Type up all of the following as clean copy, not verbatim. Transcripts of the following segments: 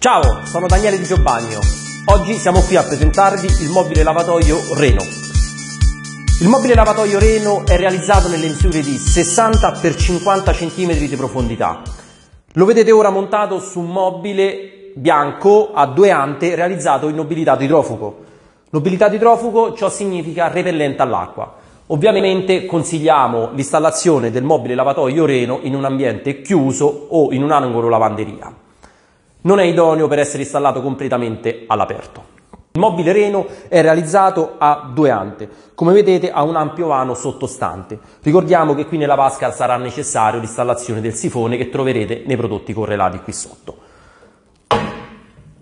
Ciao, sono Daniele Di Giobbagno. Oggi siamo qui a presentarvi il mobile lavatoio Reno. Il mobile lavatoio Reno è realizzato nelle misure di 60 x 50 cm di profondità. Lo vedete ora montato su un mobile bianco a due ante realizzato in nobilitato idrofugo. Nobilitato idrofugo, ciò significa repellente all'acqua. Ovviamente consigliamo l'installazione del mobile lavatoio Reno in un ambiente chiuso o in un angolo lavanderia. Non è idoneo per essere installato completamente all'aperto. Il mobile Reno è realizzato a due ante, come vedete ha un ampio vano sottostante. Ricordiamo che qui nella vasca sarà necessario l'installazione del sifone che troverete nei prodotti correlati qui sotto.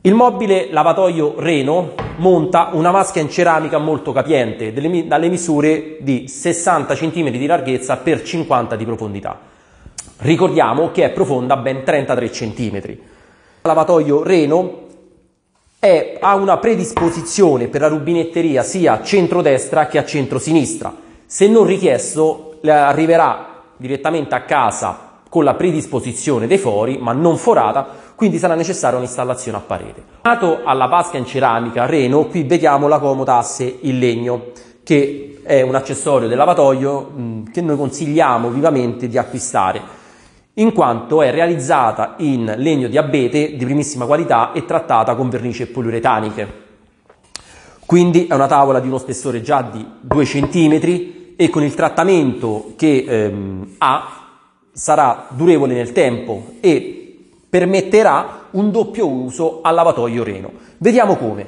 Il mobile lavatoio Reno monta una vasca in ceramica molto capiente, dalle misure di 60 cm di larghezza per 50 di profondità. Ricordiamo che è profonda ben 33 cm. Il lavatoio Reno ha una predisposizione per la rubinetteria sia a centrodestra che a centrosinistra. Se non richiesto arriverà direttamente a casa con la predisposizione dei fori ma non forata, quindi sarà necessaria un'installazione a parete. Nato alla vasca in ceramica Reno, qui vediamo la comoda asse in legno che è un accessorio del lavatoio che noi consigliamo vivamente di acquistare, in quanto è realizzata in legno di abete di primissima qualità e trattata con vernice poliuretaniche. Quindi è una tavola di uno spessore già di 2 cm e con il trattamento che sarà durevole nel tempo e permetterà un doppio uso al lavatoio Reno. Vediamo come.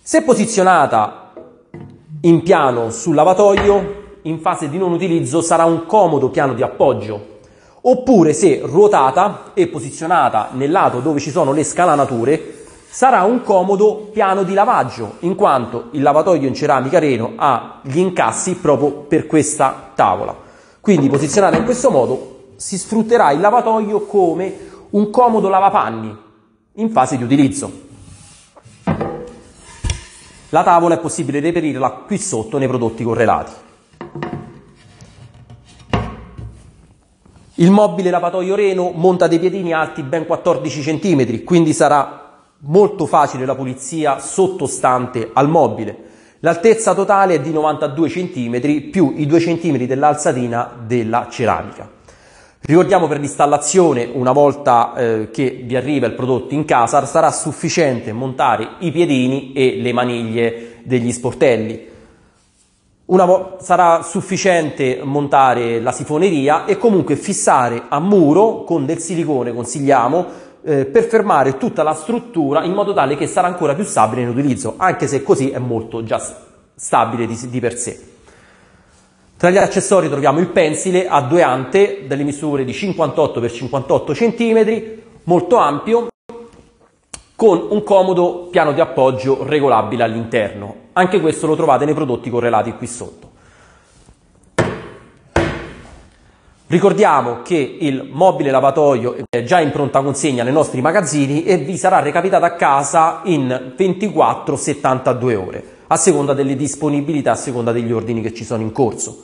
Se posizionata in piano sul lavatoio, in fase di non utilizzo sarà un comodo piano di appoggio. Oppure se ruotata e posizionata nel lato dove ci sono le scalanature sarà un comodo piano di lavaggio, in quanto il lavatoio in ceramica Reno ha gli incassi proprio per questa tavola. Quindi posizionata in questo modo si sfrutterà il lavatoio come un comodo lavapanni in fase di utilizzo. La tavola è possibile reperirla qui sotto nei prodotti correlati. Il mobile lavatoio Reno monta dei piedini alti ben 14 cm, quindi sarà molto facile la pulizia sottostante al mobile. L'altezza totale è di 92 cm più i 2 cm dell'alzatina della ceramica. Ricordiamo per l'installazione, una volta che vi arriva il prodotto in casa, sarà sufficiente montare i piedini e le maniglie degli sportelli. Sarà sufficiente montare la sifoneria e comunque fissare a muro con del silicone, consigliamo, per fermare tutta la struttura in modo tale che sarà ancora più stabile in utilizzo, anche se così è molto già stabile di per sé. Tra gli accessori troviamo il pensile a due ante delle misure di 58 x 58 cm, molto ampio, con un comodo piano di appoggio regolabile all'interno. Anche questo lo trovate nei prodotti correlati qui sotto. Ricordiamo che il mobile lavatoio è già in pronta consegna nei nostri magazzini e vi sarà recapitato a casa in 24-72 ore, a seconda delle disponibilità, a seconda degli ordini che ci sono in corso.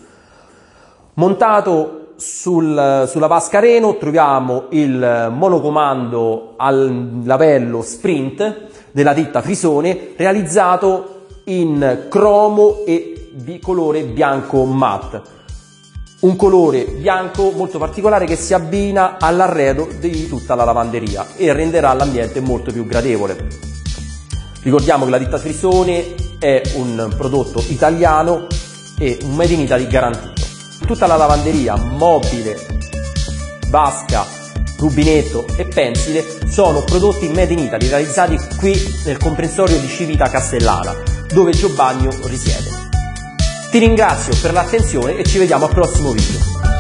Montato sulla vasca Reno troviamo il monocomando al lavello Sprint della ditta Frisone, realizzato in cromo e di colore bianco matte, un colore bianco molto particolare che si abbina all'arredo di tutta la lavanderia e renderà l'ambiente molto più gradevole. Ricordiamo che la ditta Frisone è un prodotto italiano e un made in Italy garantito. Tutta la lavanderia, mobile, vasca, rubinetto e pensile sono prodotti made in Italy realizzati qui nel comprensorio di Civita Castellana, dove Giobbagno risiede. Ti ringrazio per l'attenzione e ci vediamo al prossimo video.